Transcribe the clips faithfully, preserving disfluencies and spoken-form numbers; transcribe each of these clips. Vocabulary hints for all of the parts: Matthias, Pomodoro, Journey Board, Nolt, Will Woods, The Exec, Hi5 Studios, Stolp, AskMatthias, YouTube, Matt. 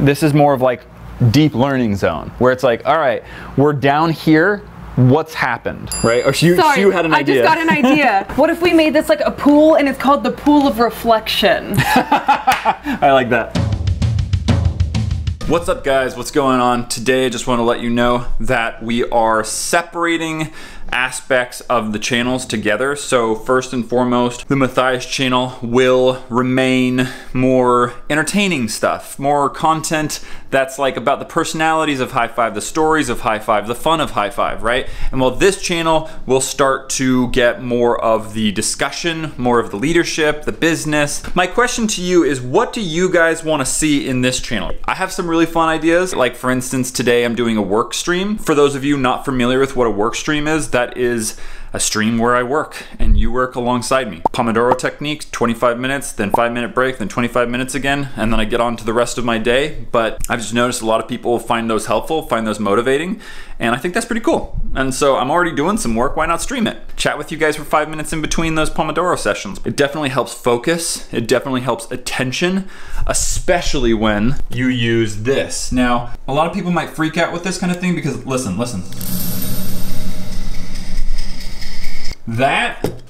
This is more of like deep learning zone where it's like, all right, we're down here. What's happened, right? Or you, Sorry, you had an idea. I just got an idea. What if we made this like a pool and it's called the Pool of Reflection? I like that. What's up, guys? What's going on? Today, I just want to let you know that we are separating aspects of the channels together. So first and foremost, the Matthias channel will remain more entertaining stuff, more content that's like about the personalities of Hi five, the stories of Hi five, the fun of Hi five, right? And while this channel will start to get more of the discussion, more of the leadership, the business. My question to you is, what do you guys want to see in this channel? I have some really fun ideas. Like for instance, today I'm doing a work stream. For those of you not familiar with what a work stream is, that is a stream where I work and you work alongside me. Pomodoro technique, twenty-five minutes, then five minute break, then twenty-five minutes again, and then I get on to the rest of my day. But I've just noticed a lot of people find those helpful, find those motivating, and I think that's pretty cool. And so I'm already doing some work, why not stream it? Chat with you guys for five minutes in between those Pomodoro sessions. It definitely helps focus, it definitely helps attention, especially when you use this. Now, a lot of people might freak out with this kind of thing because, listen, listen. That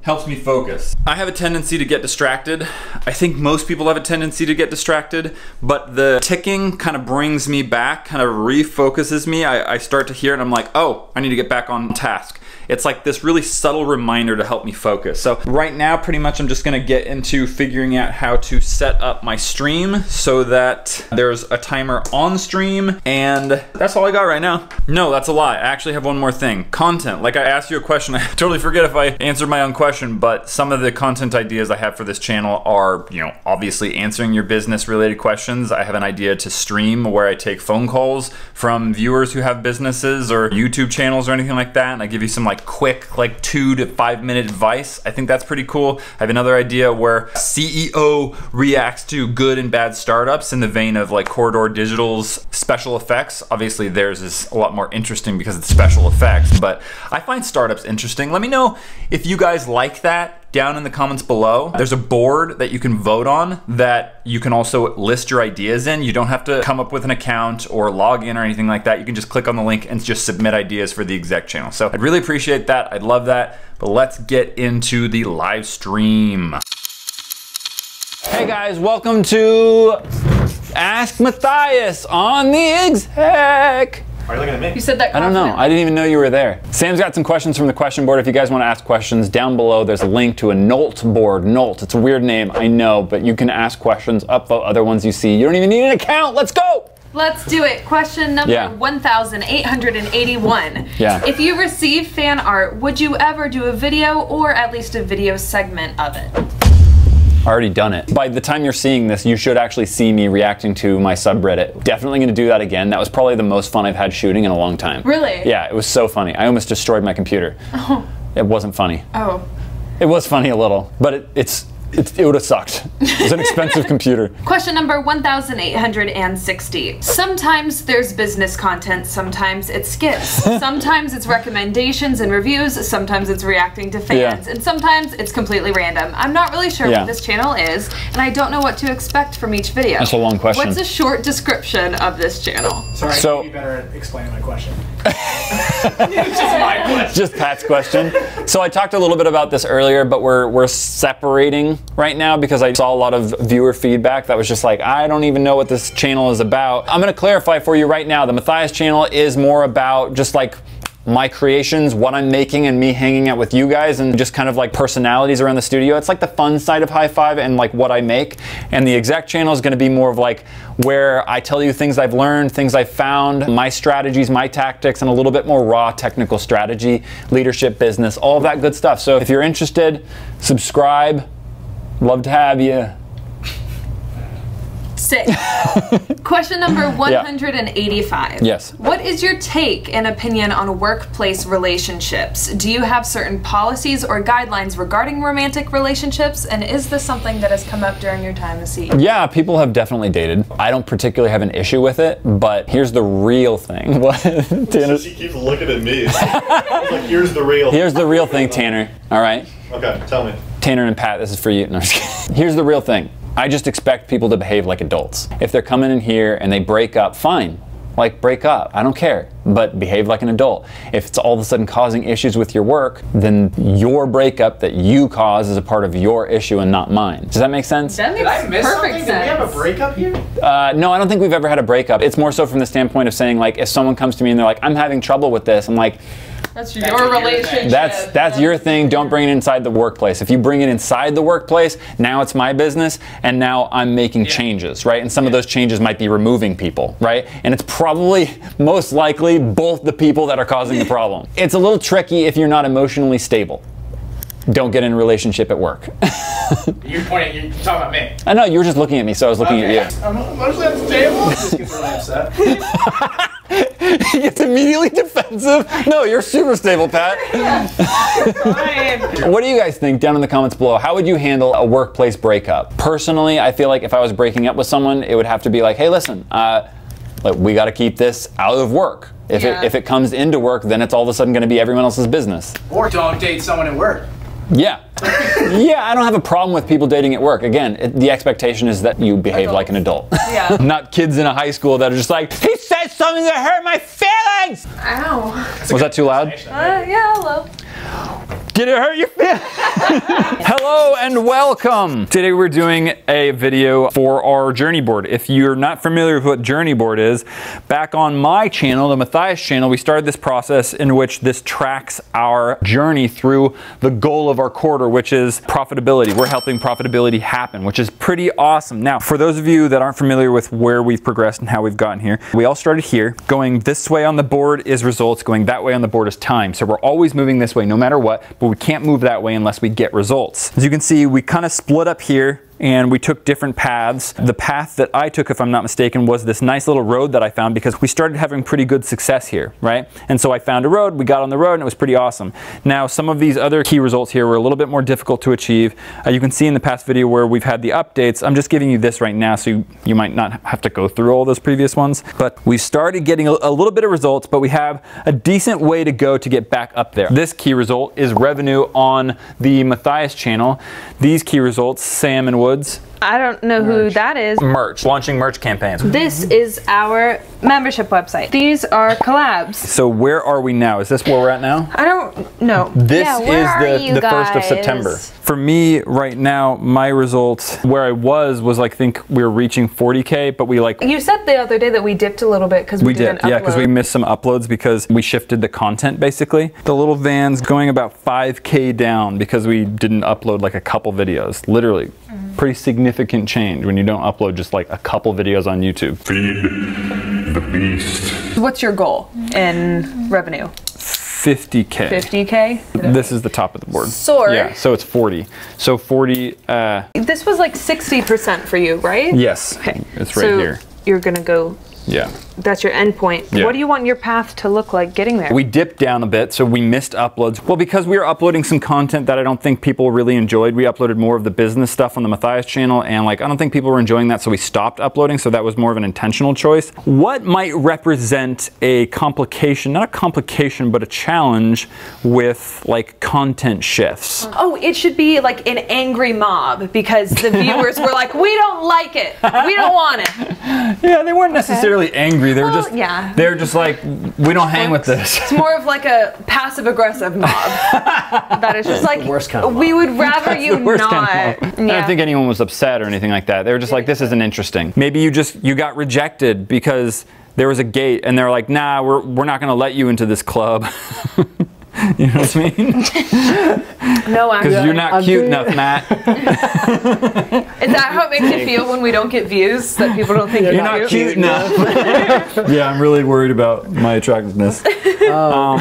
helps me focus. I have a tendency to get distracted. I think most people have a tendency to get distracted, but the ticking kind of brings me back, kind of refocuses me. I, I start to hear it and I'm like, oh, I need to get back on task. It's like this really subtle reminder to help me focus. So right now, pretty much I'm just gonna get into figuring out how to set up my stream so that there's a timer on stream, and that's all I got right now. No, that's a lie. I actually have one more thing. Content, like I asked you a question. I totally forget if I answered my own question, but some of the content ideas I have for this channel are, you know, obviously answering your business related questions. I have an idea to stream where I take phone calls from viewers who have businesses or YouTube channels or anything like that, and I give you some like quick, like two to five minute advice. I think that's pretty cool. I have another idea where C E O reacts to good and bad startups in the vein of like Corridor Digital's special effects. Obviously theirs is a lot more interesting because it's special effects, but I find startups interesting. Let me know if you guys like that down in the comments below. There's a board that you can vote on that you can also list your ideas in. You don't have to come up with an account or log in or anything like that. You can just click on the link and just submit ideas for the exec channel. So I'd really appreciate that. I'd love that. But let's get into the live stream. Hey guys, welcome to Ask Matthias on The Exec. Are you looking at me? You said that confidently. I don't know. I didn't even know you were there. Sam's got some questions from the question board. If you guys want to ask questions, down below there's a link to a Nolt board. Nolt. It's a weird name, I know, but you can ask questions, upvote other ones you see. You don't even need an account. Let's go! Let's do it. Question number yeah. one thousand eight hundred eighty-one. Yeah. If you receive fan art, would you ever do a video or at least a video segment of it? Already done it. By the time you're seeing this, you should actually see me reacting to my subreddit. Definitely gonna do that again. That was probably the most fun I've had shooting in a long time. Really? Yeah, it was so funny. I almost destroyed my computer. Oh. It wasn't funny. Oh. It was funny a little, but it, it's, it, it would've sucked. It was an expensive computer. Question number one thousand eight hundred sixty. Sometimes there's business content, sometimes it skips. Sometimes it's recommendations and reviews, sometimes it's reacting to fans, yeah. and sometimes it's completely random. I'm not really sure yeah. what this channel is, and I don't know what to expect from each video. That's a long question. What's a short description of this channel? Sorry, so, you better explain my question. It's just my question. Just Pat's question. So I talked a little bit about this earlier, but we're, we're separating right now because I saw a lot of viewer feedback that was just like, I don't even know what this channel is about. I'm gonna clarify for you right now, the Matthias channel is more about just like my creations, what I'm making and me hanging out with you guys and just kind of like personalities around the studio. It's like the fun side of Hi five and like what I make. And the Exec channel is gonna be more of like where I tell you things I've learned, things I've found, my strategies, my tactics, and a little bit more raw technical strategy, leadership, business, all of that good stuff. So if you're interested, subscribe. Love to have you. Sick. Question number one hundred eighty-five. Yeah. Yes. What is your take and opinion on workplace relationships? Do you have certain policies or guidelines regarding romantic relationships? And is this something that has come up during your time as C E O? Yeah, people have definitely dated. I don't particularly have an issue with it, but here's the real thing. What? Tanner? She keeps looking at me. It's like, here's the real. Here's the real thing, Tanner. All right. Okay, tell me. Tanner and Pat, this is for you. No, I'm just kidding. Here's the real thing. I just expect people to behave like adults. If they're coming in here and they break up, fine. Like, break up, I don't care, but behave like an adult. If it's all of a sudden causing issues with your work, then your breakup that you cause is a part of your issue and not mine. Does that make sense? That makes Did I miss perfect something? Sense. Did we have a breakup here? Uh, no, I don't think we've ever had a breakup. It's more so from the standpoint of saying, like, if someone comes to me and they're like, I'm having trouble with this, I'm like, That's your that's relationship. That's, that's that's your thing. Don't bring it inside the workplace. If you bring it inside the workplace, now it's my business, and now I'm making yeah. changes, right? And some yeah. of those changes might be removing people, right? And it's probably most likely both the people that are causing the problem. It's a little tricky if you're not emotionally stable. Don't get in a relationship at work. You're pointing, you're talking about me. I know, you were just looking at me, so I was looking okay. at you. I'm emotionally unstable? This gets really upset. He gets immediately defensive. No, you're super stable, Pat. What do you guys think down in the comments below? How would you handle a workplace breakup? Personally, I feel like if I was breaking up with someone, it would have to be like, hey, listen, uh, like, we got to keep this out of work. If, yeah. it, if it comes into work, then it's all of a sudden going to be everyone else's business. Or don't date someone at work. Yeah. Yeah, I don't have a problem with people dating at work. Again, it, the expectation is that you behave adult. like an adult. Yeah. Not kids in a high school that are just like, he said something that hurt my feelings! Ow. That's Was that too loud? Uh, yeah, hello. Did it hurt your feelings? Hello and welcome. Today we're doing a video for our journey board. If you're not familiar with what journey board is, back on my channel, the Matthias channel, we started this process in which this tracks our journey through the goal of our quarter, which is profitability. We're helping profitability happen, which is pretty awesome. Now, for those of you that aren't familiar with where we've progressed and how we've gotten here, we all started here. Going this way on the board is results, going that way on the board is time. So we're always moving this way no matter what, but we can't move that way unless we get results. As you can see, we kind of split up here and we took different paths. The path that I took, if I'm not mistaken, was this nice little road that I found because we started having pretty good success here, right? And so I found a road, we got on the road, and it was pretty awesome. Now, some of these other key results here were a little bit more difficult to achieve. Uh, you can see in the past video where we've had the updates. I'm just giving you this right now, so you, you might not have to go through all those previous ones. But we started getting a, a little bit of results, but we have a decent way to go to get back up there. This key result is revenue on the Matthias channel. These key results, Sam and Will Woods. I don't know merch. who that is. Merch, launching merch campaigns. This is our membership website. These are collabs. So where are we now? Is this where we're at now? I don't know. This yeah, where is are the, the first of September. For me right now, my results, where I was, was like, think we were reaching forty K, but we like. You said the other day that we dipped a little bit because we, we did. Yeah, because we missed some uploads because we shifted the content basically. The little van's going about five K down because we didn't upload like a couple videos, literally. Mm-hmm. Pretty significant change when you don't upload just like a couple videos on YouTube. Feed the beast. What's your goal in revenue? fifty K. fifty K? This is the top of the board. Soar. Yeah, so it's forty. So forty, uh... This was like sixty percent for you, right? Yes. Okay. It's right so here. You're gonna go... Yeah. That's your end point. Yeah. What do you want your path to look like getting there? We dipped down a bit, so we missed uploads. Well, because we were uploading some content that I don't think people really enjoyed. We uploaded more of the business stuff on the Matthias channel, and like I don't think people were enjoying that, so we stopped uploading, so that was more of an intentional choice. What might represent a complication, not a complication, but a challenge with like content shifts? Oh, it should be like an angry mob because the viewers were like, we don't like it. We don't want it. Yeah, they weren't necessarily okay. angry. They're well, just, yeah. they're just like, we don't hang with this. It's more of like a passive-aggressive mob. That is just like, kind of we would rather That's you not. Kind of yeah. I don't think anyone was upset or anything like that. They were just like, this isn't interesting. Maybe you just, you got rejected because there was a gate and they're like, nah, we're, we're not going to let you into this club. You know what I mean? No, I'm Because you're not I'm cute enough, Matt. Is that how it makes you feel when we don't get views? That people don't think you're, you're not cute, cute enough? Yeah, I'm really worried about my attractiveness. Um,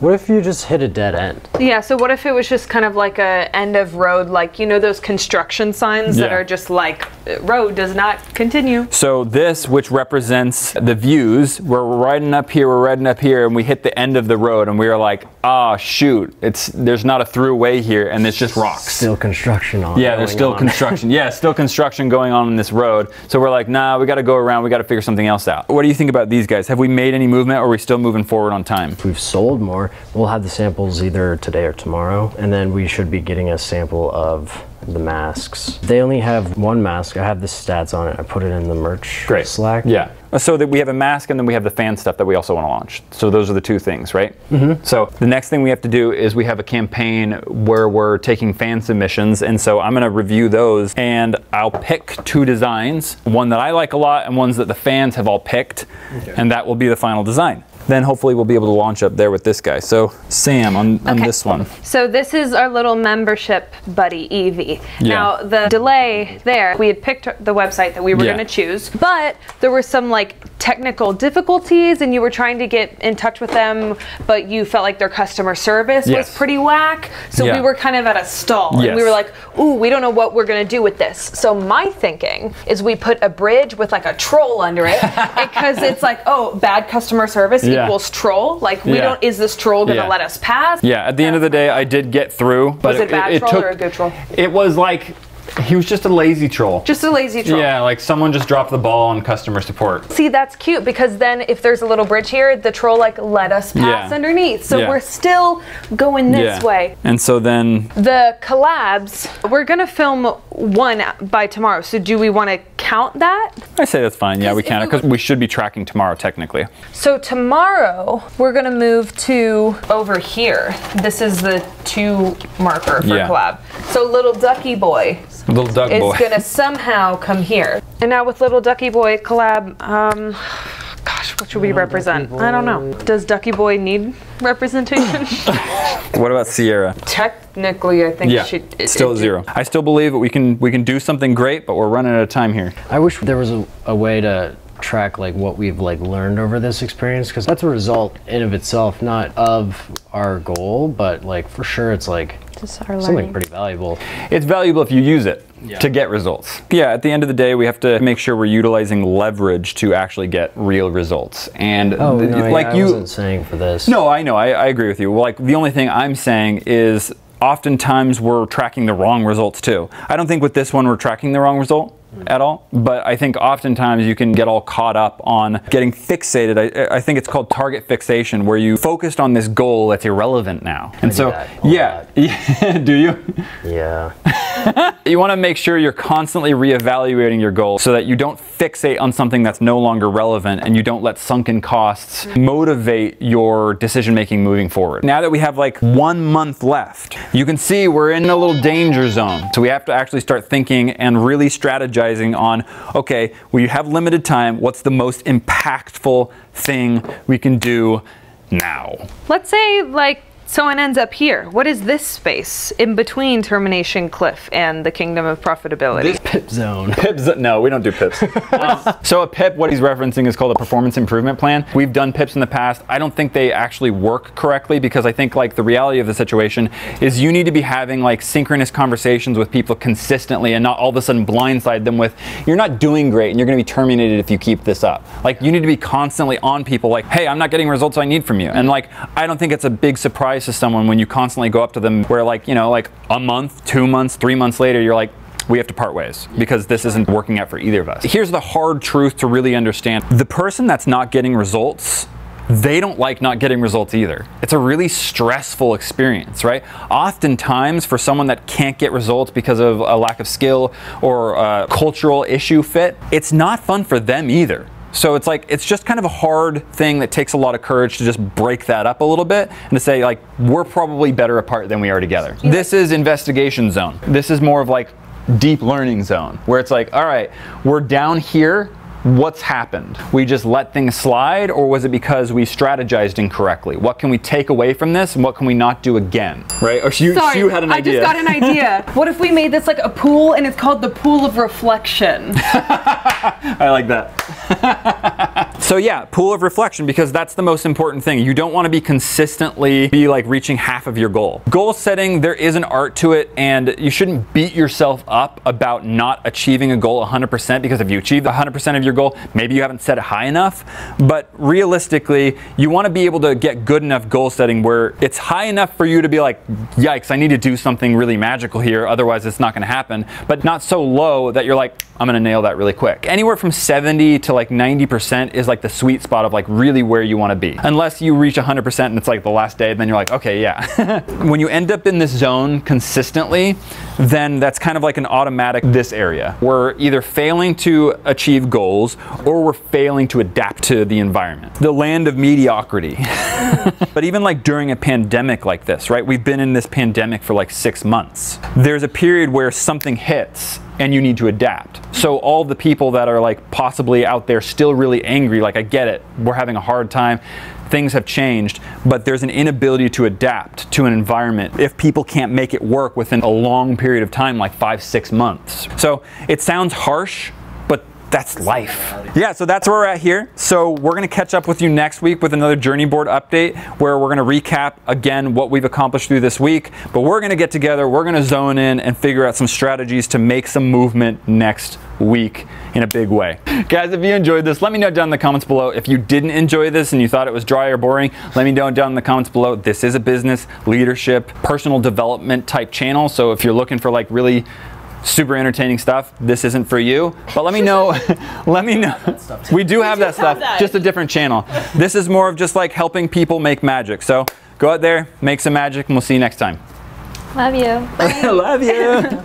what if you just hit a dead end? Yeah, so what if it was just kind of like a end of road, like, you know, those construction signs yeah. that are just like, road does not continue. So this, which represents the views, we're riding up here, we're riding up here, and we hit the end of the road, and we are like, ah, oh, shoot, it's there's not a throughway here, and it's just rocks. Still construction on. Yeah, there's still on. construction. Yeah, still construction going on in this road. So we're like, nah, we got to go around, we got to figure something else out. What do you think about these guys? Have we made any movement, or are we still moving forward on time? If we've sold more, we'll have the samples either today or tomorrow, and then we should be getting a sample of the masks. They only have one mask. I have the stats on it. I put it in the merch Great. Slack. Yeah. So that we have a mask, and then we have the fan stuff that we also want to launch. So those are the two things, right? Mm-hmm. So the next thing we have to do is we have a campaign where we're taking fan submissions, and so I'm going to review those, and I'll pick two designs, one that I like a lot and ones that the fans have all picked, okay. and that will be the final design. Then hopefully we'll be able to launch up there with this guy. So Sam, on, on okay. this one. So this is our little membership buddy, Evie. Yeah. Now the delay there, we had picked the website that we were yeah. gonna choose, but there were some like technical difficulties and you were trying to get in touch with them, but you felt like their customer service yes. was pretty whack. So yeah. we were kind of at a stall yes. and we were like, ooh, we don't know what we're gonna do with this. So my thinking is we put a bridge with like a troll under it because it's like, oh, bad customer service. Yeah. Yeah. equals troll, like we yeah. don't, is this troll gonna yeah. let us pass? Yeah, at the end of the day I did get through. But was it a bad it, it troll took, or a good troll? It was like, he was just a lazy troll. Just a lazy troll. Yeah, like someone just dropped the ball on customer support. See, that's cute because then if there's a little bridge here, the troll like let us pass yeah. underneath. So yeah. we're still going this yeah. way. And so then the collabs, we're gonna film one by tomorrow. So do we want to count that? I say that's fine. Yeah, we can, because we should be tracking tomorrow technically. So tomorrow we're gonna move to over here. This is the two marker for yeah. collab. So little ducky boy. Little duck boy. It's gonna somehow come here. And now with little ducky boy collab, um, gosh, what should we represent? I don't know. Does ducky boy need representation? What about Sierra? Technically, I think yeah, she it, still it, zero. I still believe that we can we can do something great, but we're running out of time here. I wish there was a, a way to track like what we've like learned over this experience, because that's a result in of itself, not of our goal, but like for sure it's like something pretty valuable. It's valuable if you use it yeah. to get results. Yeah, at the end of the day, we have to make sure we're utilizing leverage to actually get real results. And oh, the, no, like yeah, you I wasn't saying for this. No, I know, I, I agree with you. Like the only thing I'm saying is oftentimes we're tracking the wrong results too. I don't think with this one we're tracking the wrong result at all, but I think oftentimes you can get all caught up on getting fixated. I, I think it's called target fixation, where you focused on this goal that's irrelevant now. And I so, do yeah, yeah, do you? Yeah. You want to make sure you're constantly reevaluating your goal so that you don't fixate on something that's no longer relevant, and you don't let sunken costs motivate your decision-making moving forward. Now that we have like one month left, you can see we're in a little danger zone. So we have to actually start thinking and really strategize on, okay, we have limited time, what's the most impactful thing we can do now? Let's say like someone ends up here. What is this space in between Termination Cliff and the Kingdom of Profitability? This pip zone. Pip zone. No, we don't do pips. um, so a pip, what he's referencing is called a performance improvement plan. We've done pips in the past. I don't think they actually work correctly, because I think like the reality of the situation is you need to be having like synchronous conversations with people consistently, and not all of a sudden blindside them with, you're not doing great and you're going to be terminated if you keep this up. Like you need to be constantly on people like, hey, I'm not getting results I need from you. And like, I don't think it's a big surprise to someone when you constantly go up to them where like, you know, like a month, two months, three months later, you're like, we have to part ways because this isn't working out for either of us. Here's the hard truth to really understand. The person that's not getting results, they don't like not getting results either. It's a really stressful experience, right? Oftentimes for someone that can't get results because of a lack of skill or a cultural issue fit, it's not fun for them either. So it's like, it's just kind of a hard thing that takes a lot of courage to just break that up a little bit and to say like, we're probably better apart than we are together. Yeah. This is investigation zone. This is more of like deep learning zone, where it's like, all right, we're down here. What's happened? We just let things slide, or was it because we strategized incorrectly? What can we take away from this, and what can we not do again? Right? Or so you, Sorry, so you had an I idea. I just got an idea. What if we made this like a pool, and it's called the Pool of Reflection? I like that. So yeah, Pool of Reflection, because that's the most important thing. You don't want to be consistently be like reaching half of your goal. Goal setting, there is an art to it, and you shouldn't beat yourself up about not achieving a goal one hundred percent, because if you achieve one hundred percent of your goal, maybe you haven't set it high enough. But realistically, you want to be able to get good enough goal setting where it's high enough for you to be like, yikes, I need to do something really magical here, otherwise it's not going to happen, but not so low that you're like, I'm gonna nail that really quick. Anywhere from seventy to like ninety percent is like the sweet spot of like really where you wanna be. Unless you reach one hundred percent and it's like the last day, and then you're like, okay, yeah. When you end up in this zone consistently, then that's kind of like an automatic this area. We're either failing to achieve goals or we're failing to adapt to the environment. The land of mediocrity. But even like during a pandemic like this, right? We've been in this pandemic for like six months. There's a period where something hits and you need to adapt. So all the people that are like possibly out there still really angry, like I get it, we're having a hard time, things have changed, but there's an inability to adapt to an environment if people can't make it work within a long period of time, like five, six months. So it sounds harsh, but that's life. Yeah, so that's where we're at here. So we're gonna catch up with you next week with another journey board update where we're gonna recap again what we've accomplished through this week, but we're gonna get together, we're gonna zone in and figure out some strategies to make some movement next week in a big way. Guys, if you enjoyed this, let me know down in the comments below. If you didn't enjoy this and you thought it was dry or boring, let me know down in the comments below. This is a business, leadership, personal development type channel. So if you're looking for like really super entertaining stuff, this isn't for you. But let me know, let me know. We do have that stuff, just a different channel. This is more of just like helping people make magic. So go out there, make some magic, and we'll see you next time. Love you. Love you.